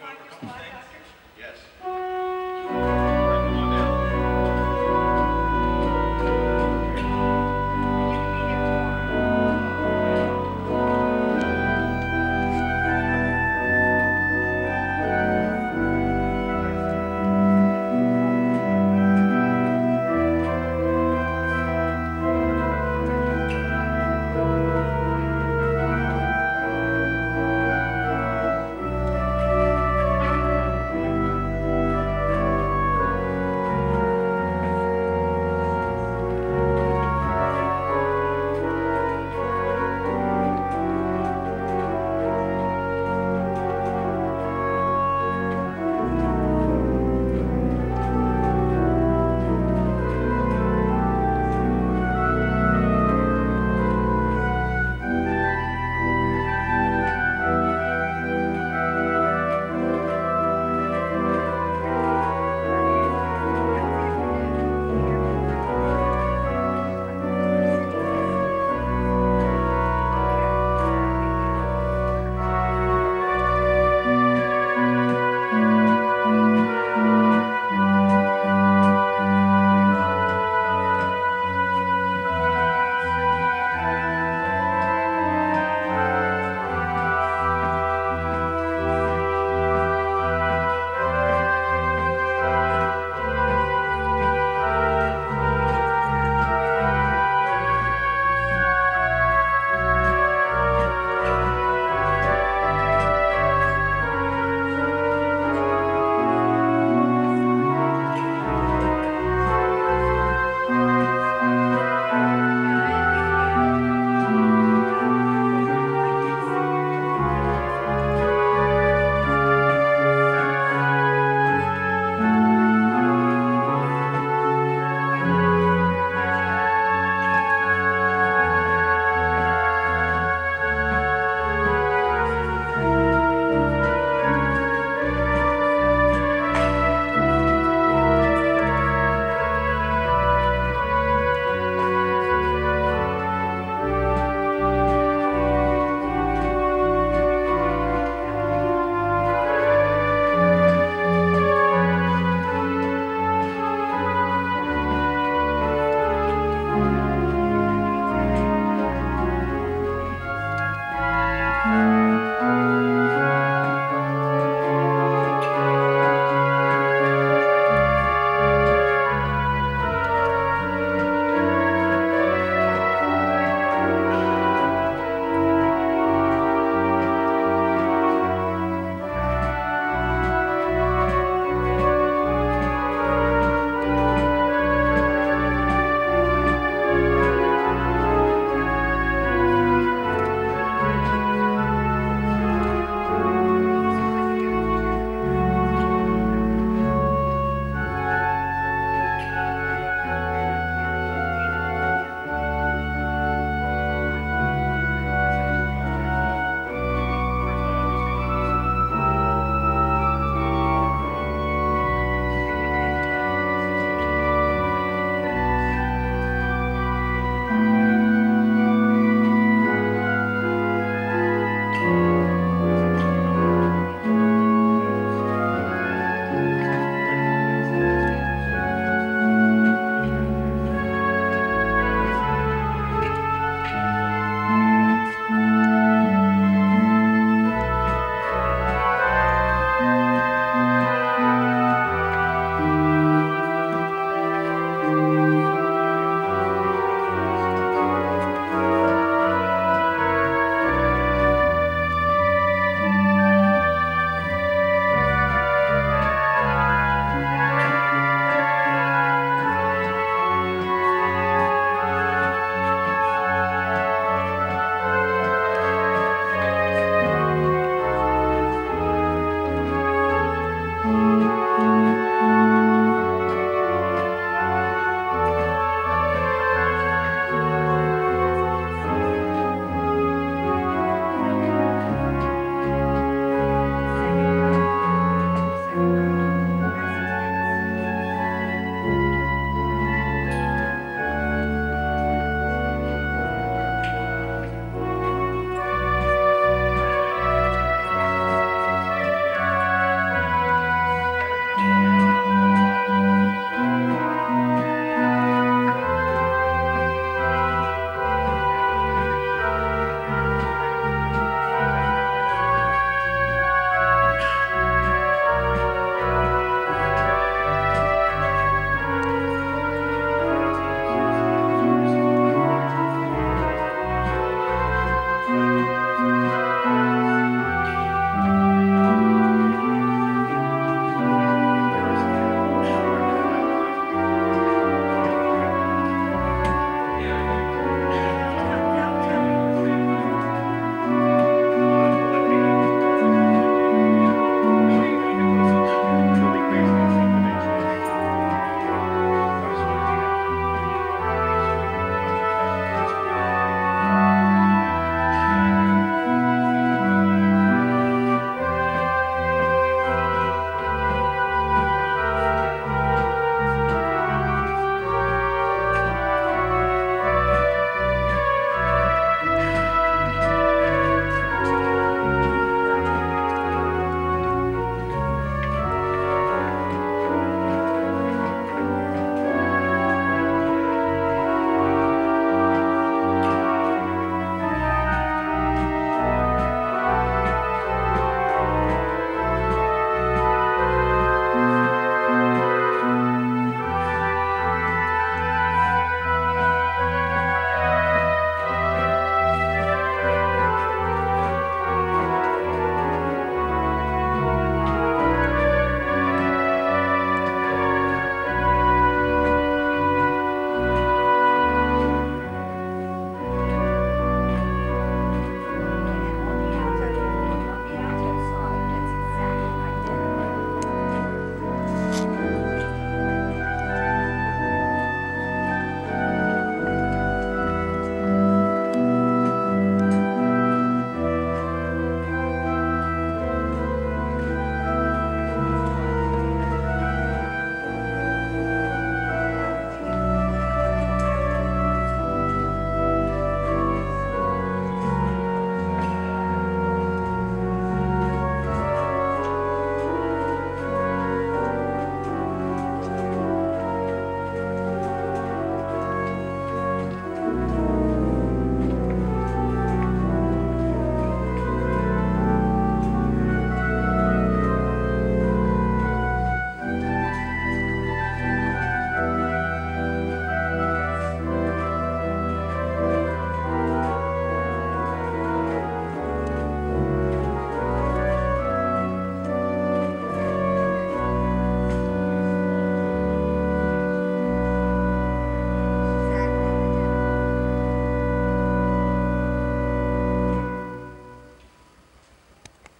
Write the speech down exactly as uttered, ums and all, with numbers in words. go over a couple of things? Yes.